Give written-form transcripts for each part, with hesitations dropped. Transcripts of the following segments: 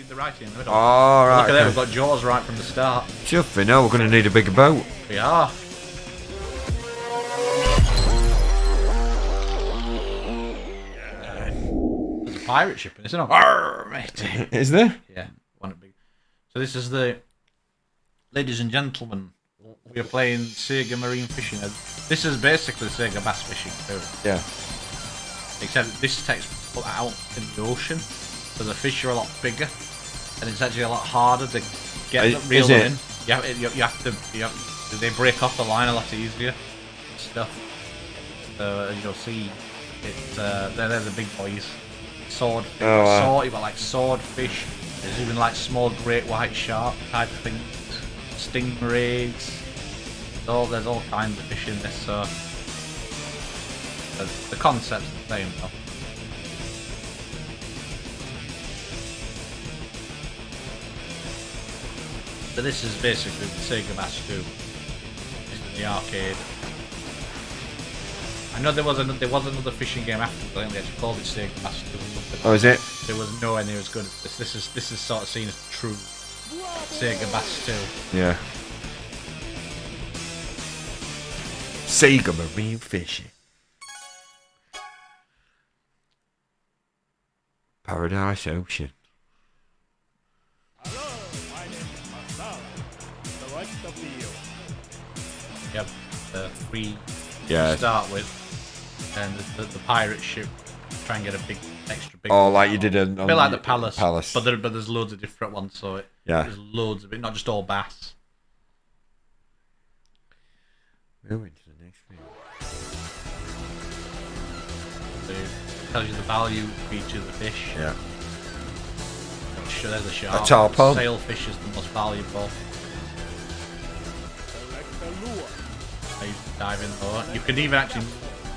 Dude, they're right here in the middle. Oh, right. Look at that, we've got jaws right from the start. Chuffy, now we're going to need a bigger boat. We are. There's a pirate ship in this, isn't there? Mate. Is there? Yeah. So this is the... Ladies and gentlemen, we are playing Sega Marine Fishing. This is basically Sega Bass Fishing too. Yeah. Except this takes out in the ocean, so the fish are a lot bigger, and it's actually a lot harder to get them reeled in. Yeah, you have to, they break off the line a lot easier and stuff. So as you'll see, it's they're the big boys. Swordfish, you've got like swordfish. There's even like small great white shark type things, stingrays. Oh, there's all kinds of fish in this. So the concept's the same though. So this is basically the Sega Bass 2. This is the arcade. I know there was another fishing game after. I think they actually called it Sega Bass 2 or something. Oh, is it? There was nowhere near as good as this. This is sort of seen as the true Sega Bass 2. Yeah. Sega Marine Fishing. Paradise Ocean. Yep, three to start with, and the pirate ship. Try and get a big, extra big. Oh, like you did a bit like the palace. But there's loads of different ones, so there's loads of it, not just all bass. Moving to the next thing. So it tells you the value of each of the fish. Yeah. Sure, there's a shark. A tarpon. Sailfish is the most valuable. You dive in lower. You can even actually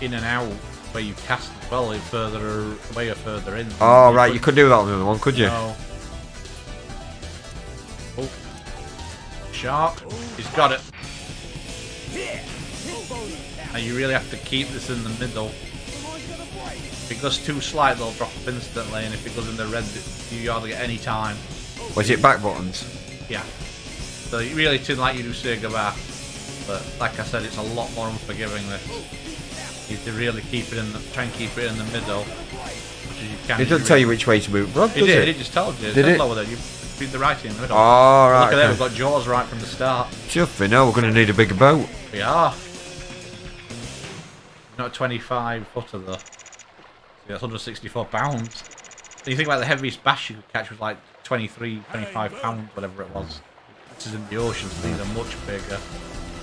in and out where you cast as well, further in. Oh, right, you could do that on the other one, could you? No. Oh. Shark. He's got it. And you really have to keep this in the middle. If it goes too slight, they'll drop off instantly, and if it goes in the red, you hardly get any time. Was it back buttons? Yeah. So you really tune like you do Sega Bass. But like I said, it's a lot more unforgiving. You have to really keep it in the, try and keep it in the middle. Which you can. It doesn't tell you which way to move, Rob. It did. It just told you. It said lower there. You feed the righty in the middle. Oh, right. Look at that. We've got jaws right from the start. Chuffy, now we're going to need a bigger boat. We are. Not a 25-footer though. So that's 164 pounds. You think about the heaviest bass you could catch was like 23, 25 pounds, whatever it was. This is in the ocean, so these are much bigger.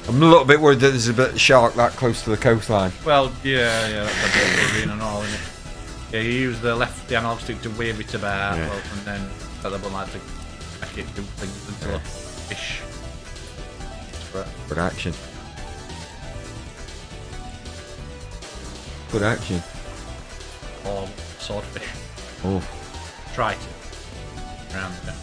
I'm a little bit worried that there's a bit of shark that close to the coastline. Well, yeah, that's a bit of marine and all, isn't it? Yeah, you use the analog stick to wave it about, and then the other one like to make it do things until a fish. Good action. Good action. Or swordfish. Oh. Try to. Around the back.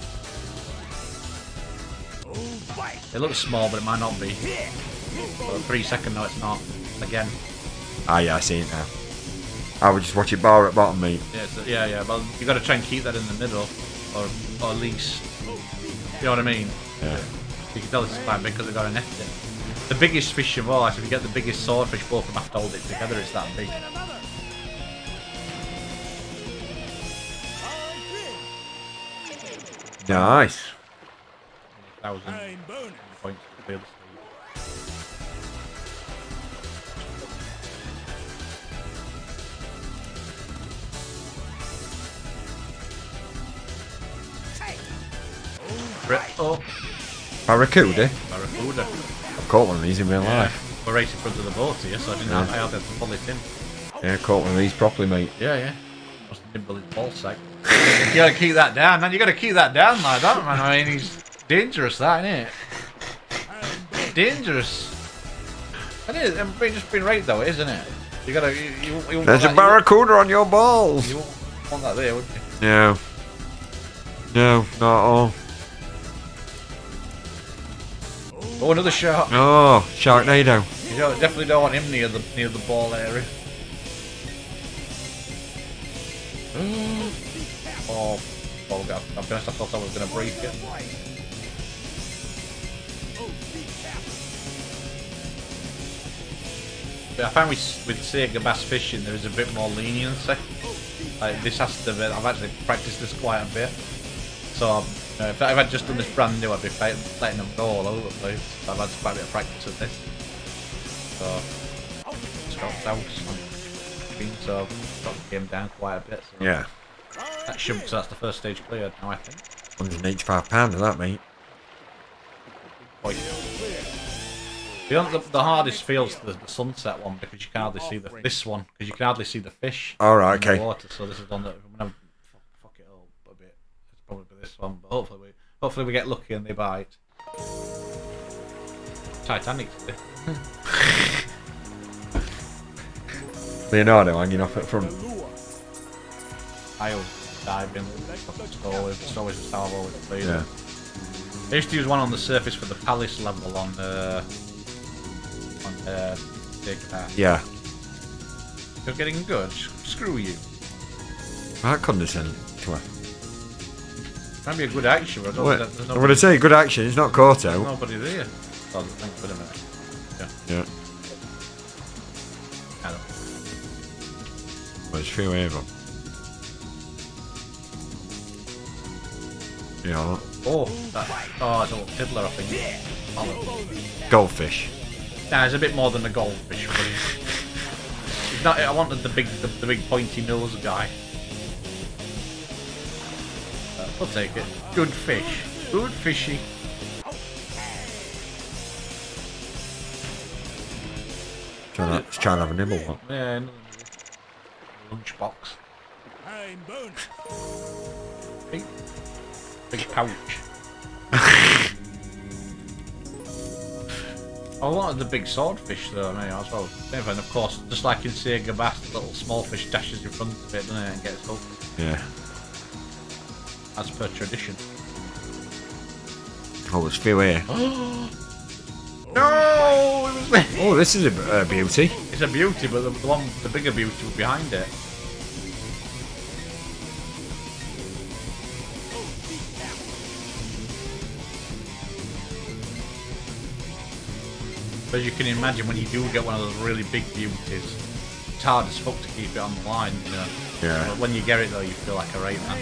It looks small, but it might not be. For a 3 second, no, it's not. Again. Ah, yeah, I see it now. I would just watch it bar at bottom, mate. Yeah, yeah, but you got to try and keep that in the middle, or at least, you know what I mean? Yeah. You can tell this is quite big because they've got a net in. The biggest fish of all, like, if you get the biggest swordfish, both of them have to hold it together, it's that big. Nice. 1,000 points to be able to sleep. Oh. Barracuda? Barracuda. I've caught one of these in real life. We're right in front of the boat here, so I didn't know how to pull it in. Yeah, caught one of these properly, mate. Yeah, yeah. Must have nibbled his ball sack. You gotta keep that down, man. You gotta keep that down like that, man. I mean, he's... dangerous, that ain't it? Dangerous. It is. I mean, just being right though, isn't it? You gotta. You there's a barracuda on your balls. You wouldn't want that there, would you? No. No, not at all. Oh, another shark. Oh, Sharknado. You definitely don't want him near the ball area. Oh. ball got. I'm honest, I thought I was going to break it. But I find with Sega Bass Fishing there is a bit more leniency. Like this has to be, I've actually practiced this quite a bit. So if I'd just done this brand new, I'd be letting them go all over the place. I've had quite a bit of practice with this. So, I've got the game down quite a bit. So yeah. That should, so that's the first stage cleared now, I think. £185 of that, mate. The hardest feels the sunset one, because you can hardly see the, this one, because you can hardly see the fish. Alright, okay. In the water, so this is one that I'm going to fuck it up a bit. It's probably this one, but hopefully we get lucky and they bite. Titanic. Leonardo hanging off at front. I always dive in. It's always just how I've always played. Yeah. I used to use one on the surface for the palace level on Sega. Yeah. You're getting good. Screw you. That condescending to her. That'd be a good action. But I would say good action. It's not Corto. There's nobody there. Oh, thanks for the minute. Yeah. Yeah. I don't. Well, it's few evil. Yeah. Oh, that's a little tiddler, I think. Oh. Goldfish. Nah, it's a bit more than a goldfish. It's not, I wanted the big pointy nose guy. I'll take it. Good fish. Good fishy. Trying to have a nibble. One. Yeah. Lunchbox. I'm boned. Big pouch. I wanted the big swordfish though, mate, as well. And of course, just like in Sega Bass, the little small fish dashes in front of it, doesn't it, and gets hooked. Yeah. As per tradition. Oh, there's few here. No! It was me! Oh, this is a beauty. It's a beauty, but the bigger beauty was behind it. As you can imagine, when you do get one of those really big beauties, it's hard as fuck to keep it on the line, you know. Yeah. But when you get it though, you feel like a right man.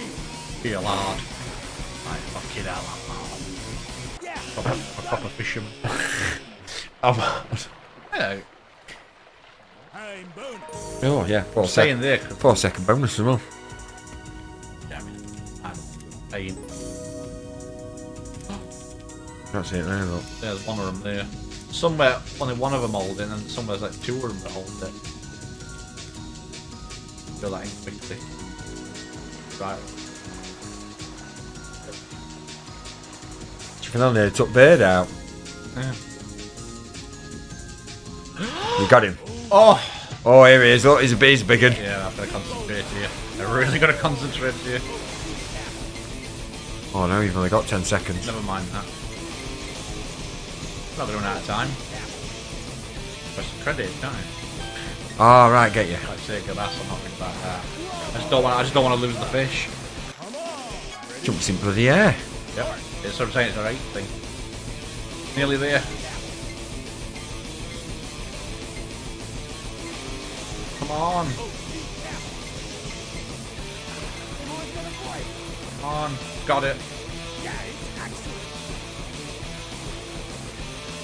Feel hard. Like, fucking hell, I'm hard. A proper fisherman. I'm hard. Yeah. Oh, yeah. I'm staying there. 4 second bonus as well. Damn it. I'm paying. That's it there, though. There's one of them there. Somewhere only one of them holding, and somewhere's like two of them that hold it. Feel that in quickly. Right. You can only took Bird out. Yeah. We got him. Oh! Oh, here he is. Look, he's a big one. Yeah, I've got to concentrate here. I really got to concentrate here. Oh no, you've only got 10 seconds. Never mind that. Probably run out of time. Press the credit time. Oh right, get you. Like Sega Bass, I'm not thinking about that. I just don't want to lose the fish. Jumps in bloody air. Yep. That's what I'm saying, it's the right thing. Nearly there. Come on. Come on. Got it.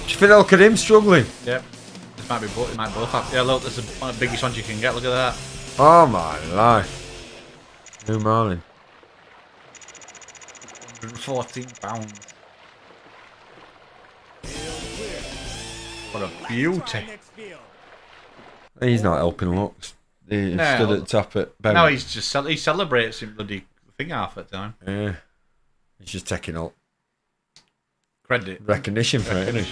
Fidel look at him struggling. Yep. This might be both. It might both happen. Yeah, look, this is one of the biggest ones you can get. Look at that. Oh my life. New marlin. £114. What a beauty. He's not helping looks. He stood at the top at Benny. No, he's just he celebrates him bloody thing half the time. Yeah. He's just taking up credit. Recognition for it, isn't it?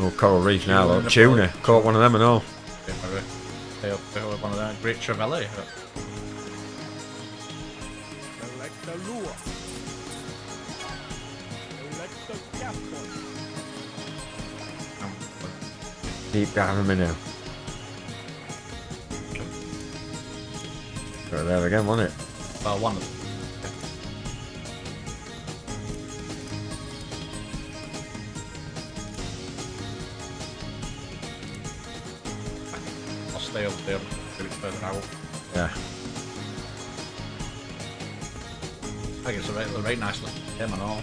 Oh, coral reef now, though. Tuna. Caught one of them and all. One of them. Great trevally. Deep down in me now. right there again, wasn't it? Well, one of them. I'll stay up there, get it further out. Yeah. I think it's a very nice looking him and all.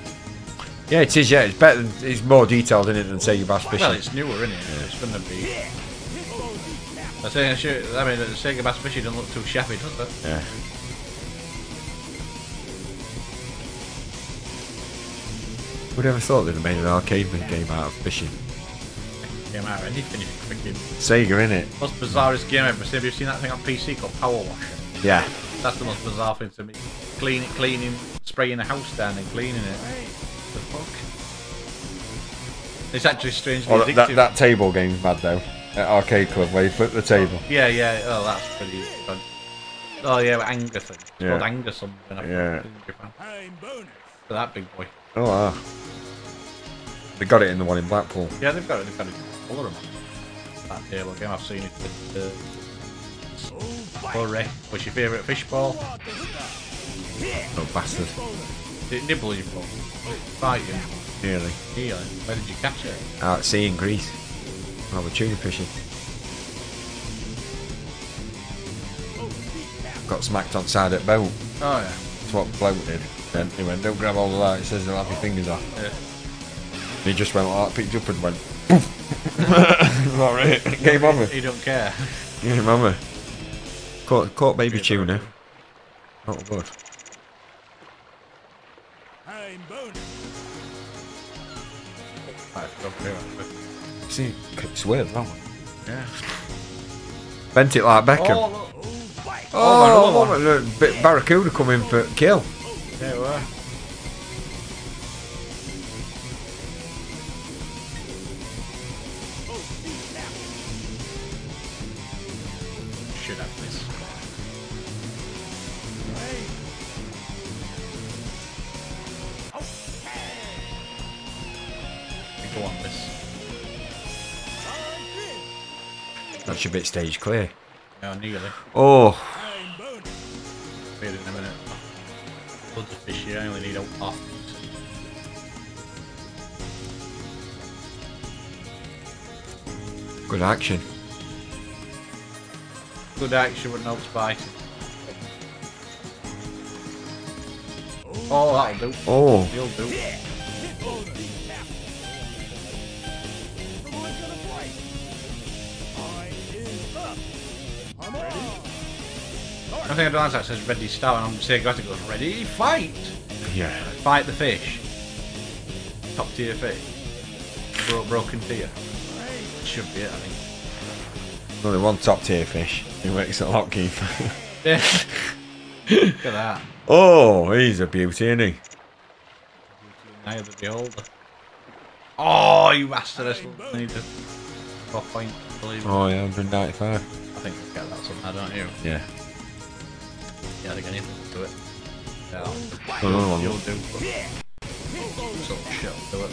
Yeah, it is. Yeah, it's better. It's more detailed in it than Sega Bass Fishing. Well, it's newer, isn't it? Yeah. It's going to be. I mean, Sega Bass Fishing doesn't look too shabby, does it? Yeah. Who'd ever thought they'd have made an arcade game out of fishing? Game out of anything, freaking. Sega, innit? Most bizarrest game ever. Have you seen that thing on PC called Power Washer? Yeah. That's the most bizarre thing to me. Cleaning, spraying a house down and cleaning it. The fuck? It's actually strangely addictive. That table game's mad though. At Arcade Club where you flip the table. Yeah, yeah. Oh, that's pretty fun. Oh yeah, anger thing. It's called anger something. Yeah. For that big boy. Oh wow. They got it in the one in Blackpool. Yeah, they've got it. They've got it. All of them. That table game, I've seen it. Hurry! What's your favourite fish ball? Oh bastard! Did it nibble you, Paul? Bite you? Nearly. Nearly. Where did you catch it? Out at sea in Greece. Oh, we're tuna fishing. Got smacked on side at boat. Oh yeah. That's what bloke did. Then he went, "Don't grab all of that." He says, "They'll have your fingers off." Yeah. He just went like that, picked up and went. Poof. That's right. Game over. He don't care. Game over. Caught baby tuna. Oh good. See, it's weird that one. Yeah. Bent it like Beckham. Oh, bit barracuda come in for kill. Yeah, it were. Should have this. Go on, this. That's your bit stage clear. Yeah, nearly. Oh. Be in a minute. Loads of fish here. I only need half. Good action. Good action with no spice. Oh, that'll do. Oh. You'll do. I think I don't know that says ready start and I'm saying I have to go ready fight. Yeah. Fight the fish. Top tier fish. Broken tier. Should be it, I think. Only one top tier fish who works at Lockkeeper. Yeah. Look at that. Oh, he's a beauty, isn't he? Now the beholder. Oh, you bastard! I need to. 4 point. Oh yeah, 195. I think I get that somehow, don't you? Yeah. Yeah, they're going to do it. Yeah. Oh, you'll do it. So, shit, I'll do it.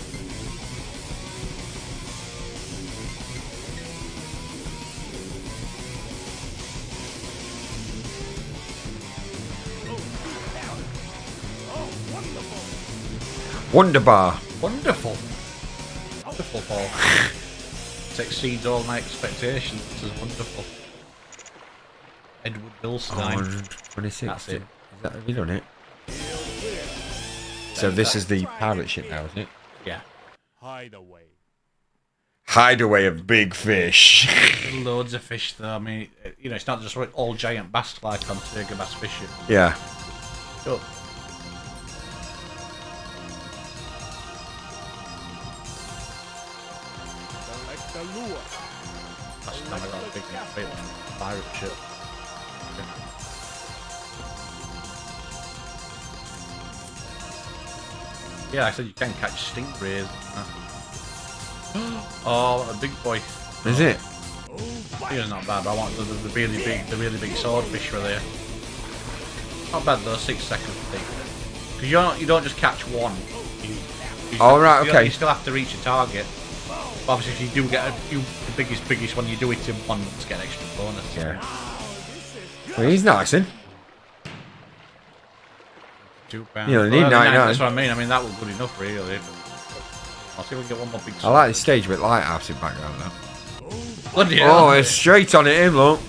Wonderbar. Wonderful. Wonderful, Paul. It exceeds all my expectations. This is wonderful. Edward Bilstein. That's it. Have you done it? So this is the pirate ship now, isn't it? Yeah. Hideaway. Hideaway of big fish. Loads of fish though. I mean, you know, it's not just all giant bass like on Sega Bass Fishing. Yeah. Cool. Pirate ship. Yeah, I said you can catch stingrays. Oh, what a big boy! Is it? He's not bad. But I want the really big swordfish were there. Not bad though. 6 seconds thing. Because you don't just catch one. All right, okay. You still have to reach a target. But obviously, if you do get the biggest one, you do it in one to get an extra bonus. Yeah. Well, he's nice, isn't? £2. You don't need 99. That's what I mean. I mean, that was good enough, really. I'll see if we can get one more big. I like the stage with lighthouse in background now. Bloody hell! Oh, it's straight on it in, look.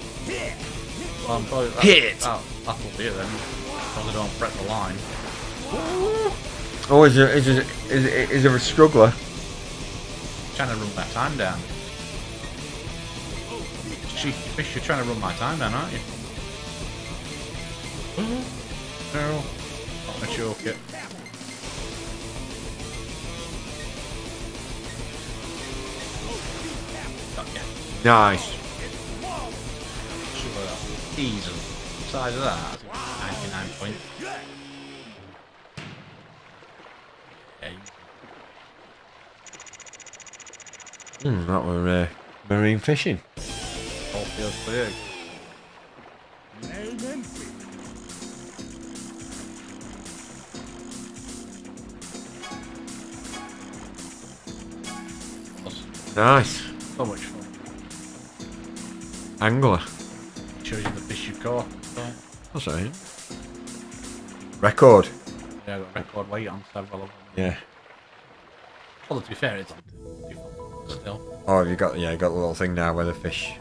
Well, I'm probably, that will be it then. Probably don't prep the line. Oh, is there a struggler? Trying to run my time down. Cheeky fish, you're trying to run my time down, aren't you? No, not gonna choke it. Nice. Diesel. Size of that. 99 point. Okay. That were marine fishing. All feels clear. Nice. So much fun. Angler. Shows you the fish you caught. That's right. Record. Yeah, I've got record weight on several of them. Yeah. Well, to be fair, it's still. Oh, you got the little thing now where the fish